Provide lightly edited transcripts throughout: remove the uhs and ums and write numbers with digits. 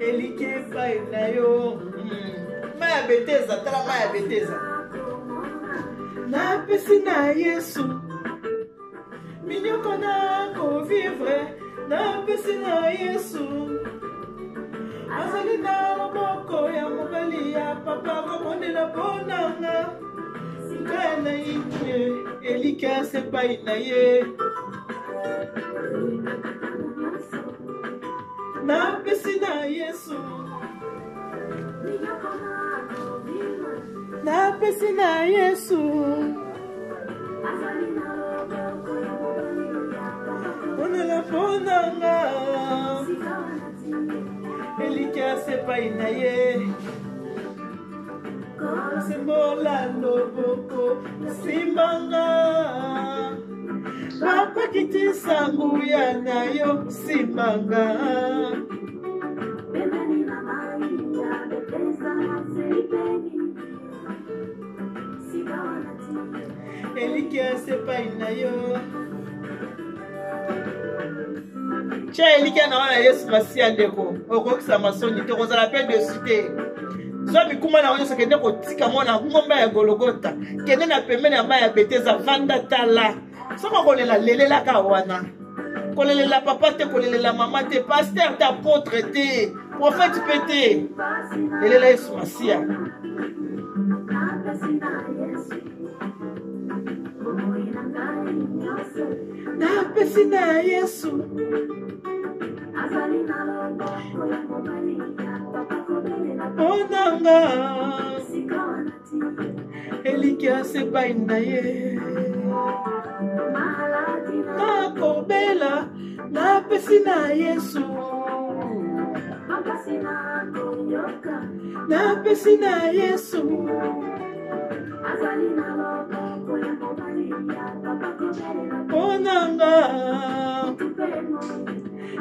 elikepa na yo mayabeteza tala mayabeteza na pesi na Yesu minyoko na kovivre na pesi na Yesu azali na loboko ya mobali ya papa kobondela ponanga sika na ye elikase pai na ye na pesi na Yesu na pesi na Yesu onela ponanga elikase pai na ye simbola loboko simbanga papa kitisangu ya nayo simbanga elikia sepai nayo Na pesi na Yesu. Onanga elikia se baina ye. Na kobela na pesi na Yesu. Na pesi na Yesu. Onanga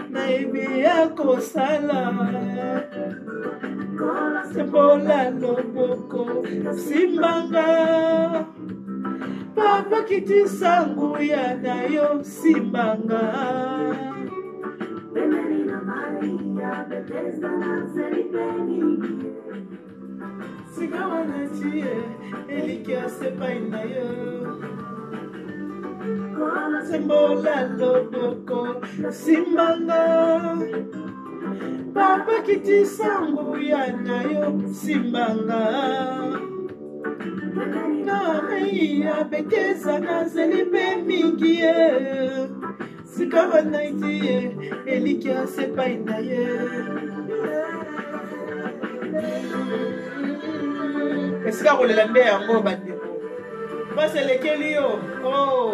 na ibia kosala sebola loboko simbanga papa kiti sangu ya nayo simbanga bemerina maria betesda selipeni sigawana tie elikia sepaina yo. Sembola loboko simbanga papa kiti sangu ya nayo simbanga na mia betesa na zelibe mingi ye sikaba naiti ye elikia sepaina ye esika kolela mbe yango bandeko baselekeli yo oh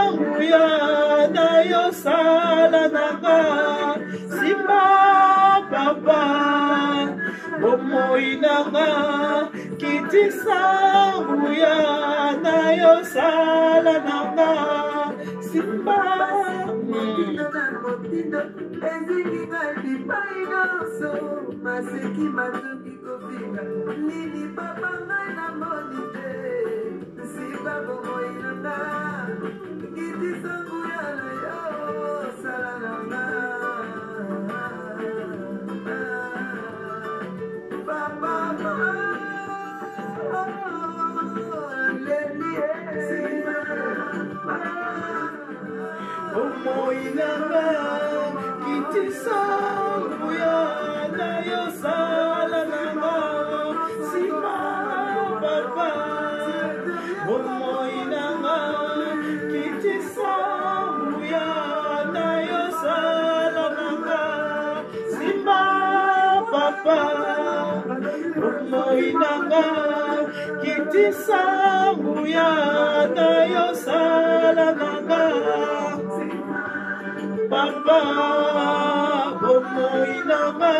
ya nayo salelanga simba papa Omoinanga kitisangu ya nayo salananga simba motino eziki bali paino so masiki matuki kofinga nini papa ngana monite simba omoinanga kitisangu ya nayo salananga. Omoinanga kitisangu ya nayo salananga simba papa omoinanga kitisangu ya nayo salananga simba papa omoinanga kitisangu ya nayo salananga papa bomoinanga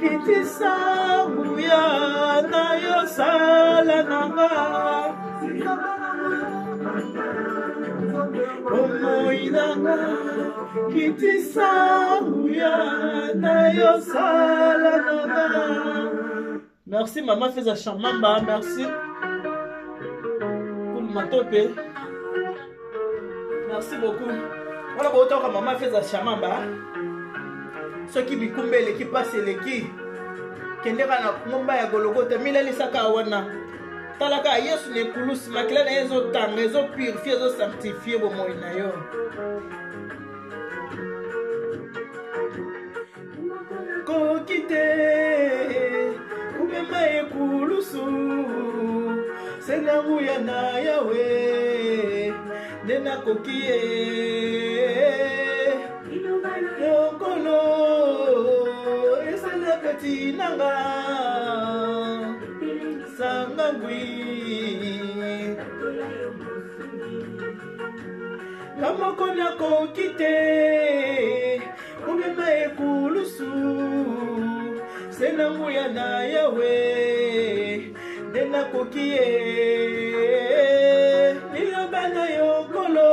kitisangu ya nayo salananga bomoinanga kitisangu ya nayo salananga. Merci maman fais chamamba merci pour m'atopé merci beaucoup. Voilà autant que maman fait chamamba. Ceux qui bikumbe les qui passent les qui kendeka na ngomba ya gologota milalisaka wana talaka Yesu ne kulus makela na ezo tanga ezo purifier ezo sanctifier bomoyi na yo. Ko kite kumema e kulusu senangu ya na yawe nena kokie tinanga sangangwi kama kona kokite umema ekulusu senangu ya na yawe na kokie lilobana yokolo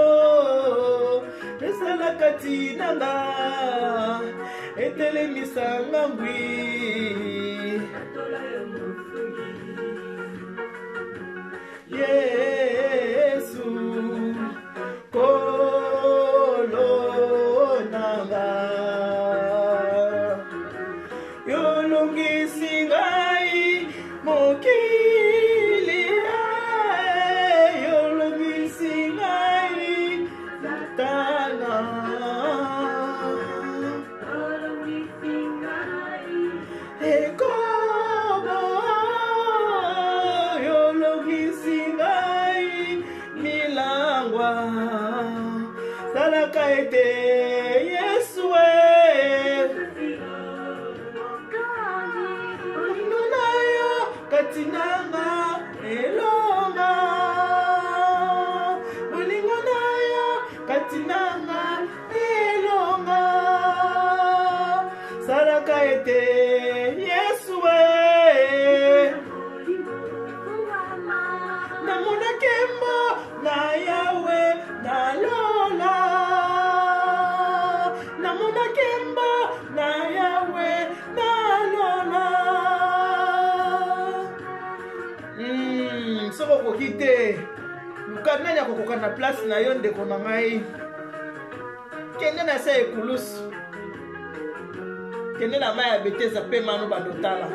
esala katina nga etele misanga ngwi Yesu kolo nanga yolungi singai mokili yolungi singai tana yolungi singai ekoba yolungi singai milangwa salaka ete Yesu Katinanga elonga Bolingana ya katinanga elonga Saraka ete Yesu Namona kembo na yawe na lola Namona kembo na yawe na lola Soko kokite mukana ya kokokana place na yo ndeko na ngai kende na sa ekulusu kende na maya beteza pe manu badotala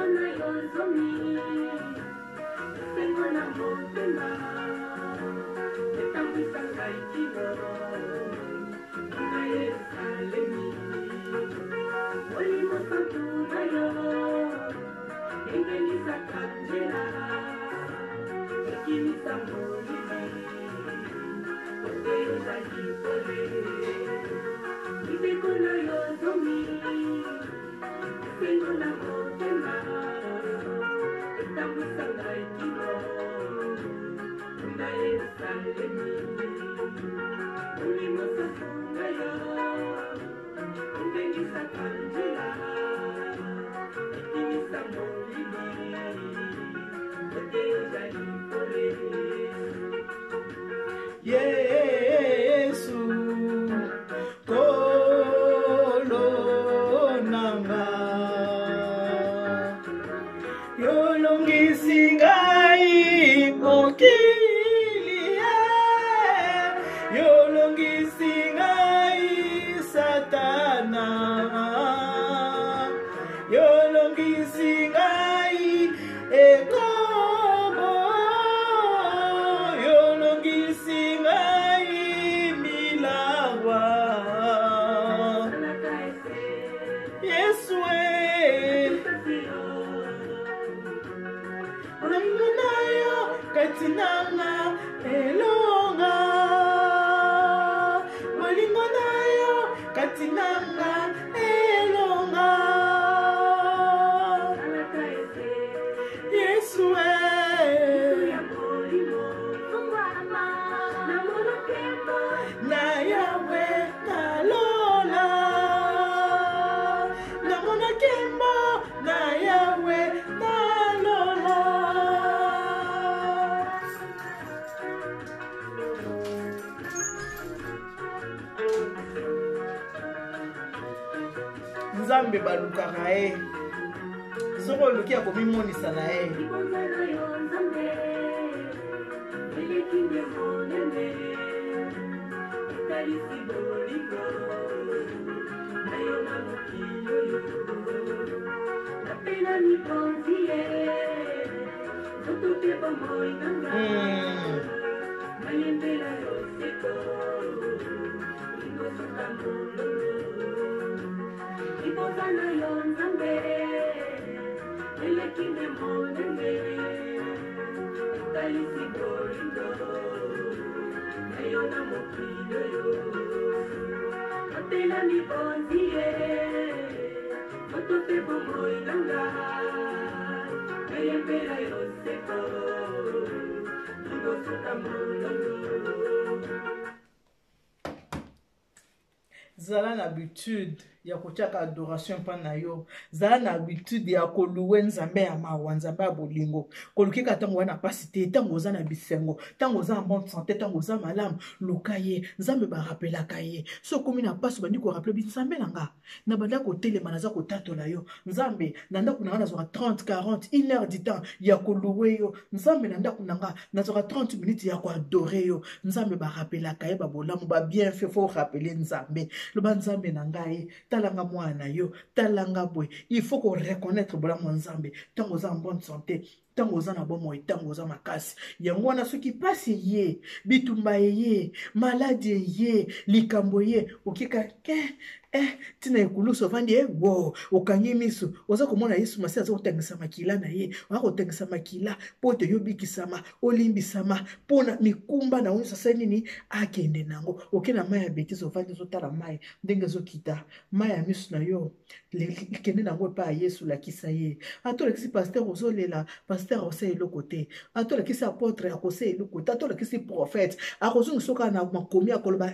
Nzambe baluka nae soko luki akomimonisa nae Zala l'habitude ya kochaka adoration pana yo zana habitude ya koluwe nzambe ya mawa nzambe ya bolingo kolukika tango wana pasite tango za na bisengo tango za bonne santé tango za malamu lokaye nzambe ba rappela kaye so komi na pasu bandi ko rappela bisambe nanga na banda ko telema naza ko tatola yo nzambe na ndako na wana zo 30, 40, 1 heure du temps ya koluwe yo nzambe na ndako nanga na zo 30 minutes ya ko adorer yo nzambe ba rappela kaye ba bolamu ba bien fait faut rappeler nzambe le ba nzambe nangaye talanga mwana yo talanga boy il faut qu'on reconnaître bolamu nzambe tango za bonne santé tango za na bomo tango za makasi yango na soki passe ye bitumba ye maladie ye likambo ye okika ke tina ekuluso vandi wo okangi miso oza komona Yesu masi azo tengisa makila na ye wako tengisa makila pote yobikisama olimbisama pona mikumba na onisa sasa nini akende nango okena maya bekiso vandi zotala maya ndenge zokita maya miso na yo likende nango pa Yesu la kisa ye atole kisi pasteur ozolela pasteur osei lo côté atole kisi apôtre akosei lo côté atole kisi prophète akozungu soka na makomi akoloba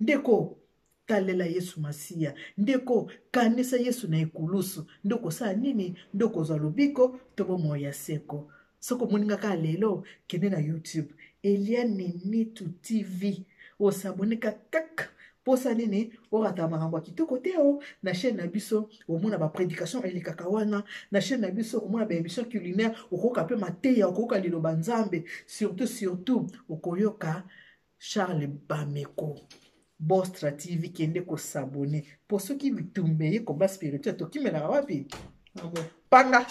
ndeko talela Yesu Masia ndeko kanisa Yesu na ikulusu ndoko saa nini ndoko za lobiko tobo moya seko soko moninga ka lelo kende na YouTube Eliane Nitu TV osaboneka kak posa nini orata marangwa kitoko teo na chaîne na biso omona ba prédication eli kakawana na chaîne na biso omona ba émission culinaire okoka pe mateya okoka liloba nzambe surtout okoyoka Charles Bameko Bostra TV qui est ko s'abonner pour ceux qui tombent comme spirituel to kimela wapi panga